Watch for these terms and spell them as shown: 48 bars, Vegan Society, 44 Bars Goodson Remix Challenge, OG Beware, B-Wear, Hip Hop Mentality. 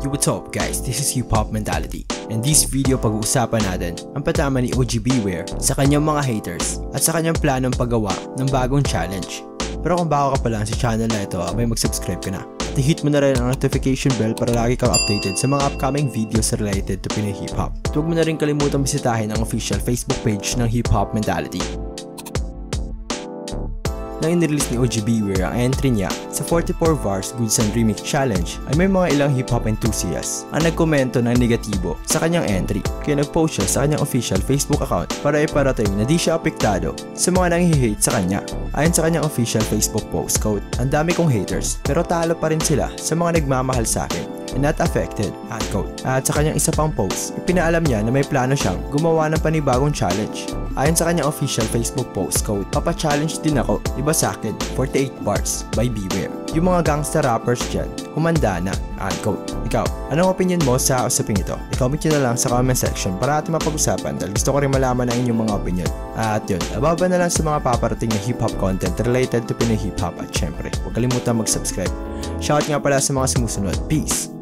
Yo, what's up guys? This is Hip Hop Mentality. In this video, pag-uusapan natin ang patama ni OG Beware sa kanyang mga haters at sa kanyang planong paggawa ng bagong challenge. Pero kung bago ka pa lang sa channel na ito, abay mag-subscribe ka na. At hit mo na rin ang notification bell para lagi kang updated sa mga upcoming videos related to Pinoy Hip Hop. Huwag mo na rin kalimutan bisitahin ang official Facebook page ng Hip Hop Mentality. Nang inirelease ni OG Beware ang entry niya sa 44 Bars Goodson Remix Challenge ay may mga ilang hip hop enthusiasts ang nagkomento ng negatibo sa kanyang entry, kaya nagpost siya sa kanyang official Facebook account para iparating na di siya apektado sa mga nanghihate sa kanya. Ayon sa kanyang official Facebook post, quote, "Ang dami kong haters pero talo pa rin sila sa mga nagmamahal sa akin. And not affected," unquote. At sa kanyang isa pang post, ipinaalam niya na may plano siyang gumawa ng panibagong challenge. Ayon sa kanyang official Facebook post, quote, "Papa-challenge din ako, iba sa akin, 48 bars by B-Wear. Yung mga gangster rappers dyan, humanda na," unquote. Ikaw, anong opinion mo sa usaping ito? I-comment nyo na lang sa comment section para ating mapag-usapan dahil gusto ko rin malaman ang inyong mga opinion. At yun, ababa na lang sa mga paparating na hip-hop content related to Pinoy hip-hop at syempre, huwag kalimutan mag-subscribe. Shoutout nga pala sa mga sumusunod. Peace!